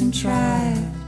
contrive.